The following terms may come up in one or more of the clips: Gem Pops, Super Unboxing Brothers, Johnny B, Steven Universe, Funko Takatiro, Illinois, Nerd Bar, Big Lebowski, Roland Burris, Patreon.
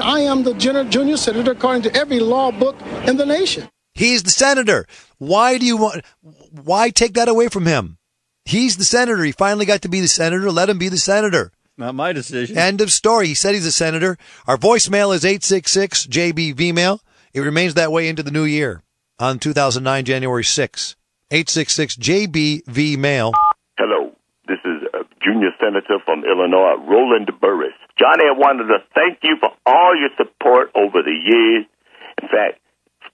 I am the junior senator according to every law book in the nation. He's the senator. Why take that away from him? He's the senator. He finally got to be the senator. Let him be the senator. Not my decision. End of story. He said he's a senator. Our voicemail is 866-JB-VMail. It remains that way into the new year on 2009, January 6. 866-JB-VMail. Hello. This is Junior Senator from Illinois, Roland Burris. Johnny, I wanted to thank you for all your support over the years. In fact,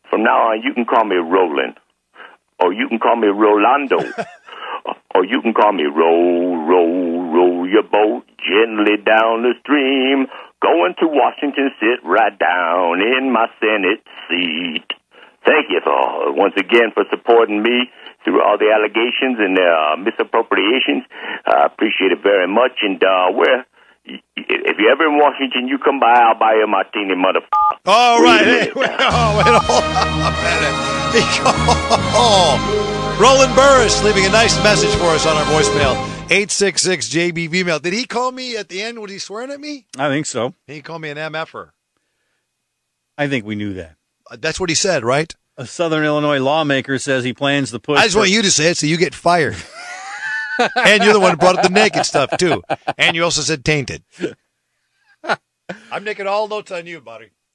from now on, you can call me Roland, or you can call me Rolando, or you can call me Roll, Roll, Roll your boat gently down the stream, going to Washington, sit right down in my Senate seat. Thank you for, once again, for supporting me through all the allegations and misappropriations. I appreciate it very much. And if you're ever in Washington, you come by, I'll buy you a martini, motherfucker. All right. Hey, wait, hold on a minute. Oh, Roland Burris leaving a nice message for us on our voicemail. 866-JBVmail. Did he call me at the end? Was he swearing at me? I think so. He called me an MF-er. I think we knew that. That's what he said, right? A Southern Illinois lawmaker says he plans to push. I just want you to say it so you get fired. And you're the one who brought up the naked stuff, too. And you also said tainted. I'm nicking all notes on you, buddy.